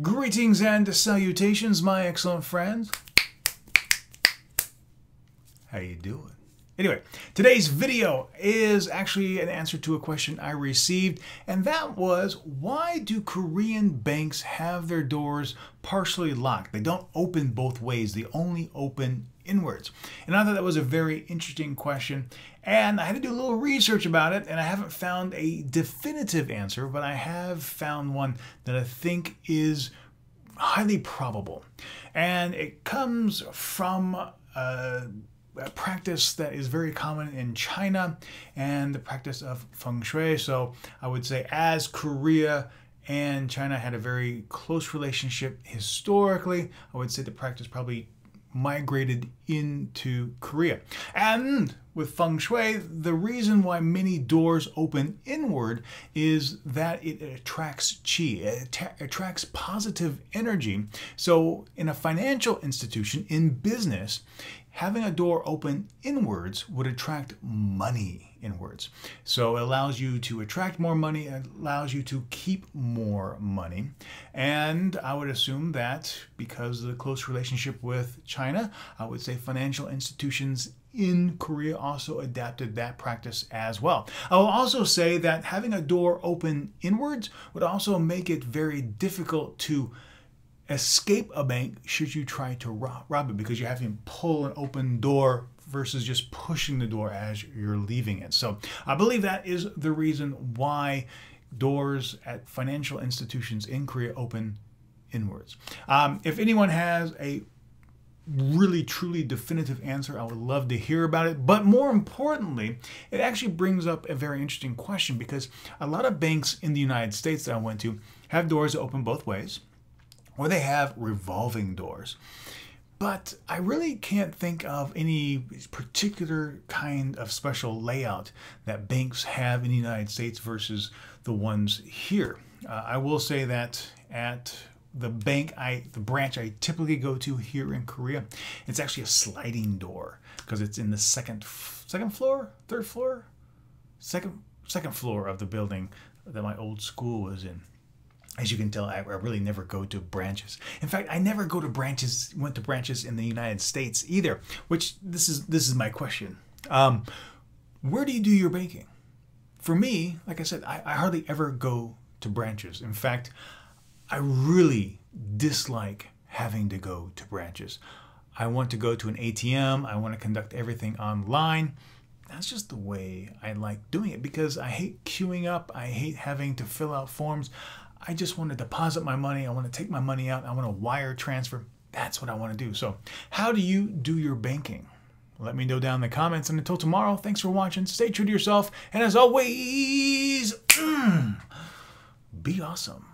Greetings and salutations, my excellent friends. How you doing? Anyway, today's video is actually an answer to a question I received, and that was, why do Korean banks have their doors partially locked? They don't open both ways, they only open inwards. And I thought that was a very interesting question, and I had to do a little research about it, and I haven't found a definitive answer, but I have found one that I think is highly probable. And it comes from a practice that is very common in China, and the practice of Feng Shui. So I would say, as Korea and China had a very close relationship historically, I would say the practice probably migrated into Korea. And with Feng Shui, the reason why many doors open inward is that it attracts qi, it attracts positive energy. So in a financial institution, in business, having a door open inwards would attract money inwards. So it allows you to attract more money, it allows you to keep more money. And I would assume that because of the close relationship with China, I would say financial institutions in Korea also adapted that practice as well. I will also say that having a door open inwards would also make it very difficult to escape a bank should you try to rob it, because you have to pull an open door versus just pushing the door as you're leaving it. So I believe that is the reason why doors at financial institutions in Korea open inwards. If anyone has a really truly definitive answer, I would love to hear about it. But more importantly, it actually brings up a very interesting question, because a lot of banks in the United States that I went to have doors that open both ways, or they have revolving doors. But I really can't think of any particular kind of special layout that banks have in the United States versus the ones here. I will say that at the branch I typically go to here in Korea, it's actually a sliding door, because it's in the second floor of the building that my old school was in. As you can tell, I really never go to branches. In fact, I never went to branches in the United States either, which this is my question. Where do you do your banking? For me, like I said, I hardly ever go to branches. In fact, I really dislike having to go to branches. I want to go to an ATM. I want to conduct everything online. That's just the way I like doing it, because I hate queuing up. I hate having to fill out forms. I just want to deposit my money. I want to take my money out. I want to wire transfer. That's what I want to do. So how do you do your banking? Let me know down in the comments. And until tomorrow, thanks for watching. Stay true to yourself. And as always, be awesome.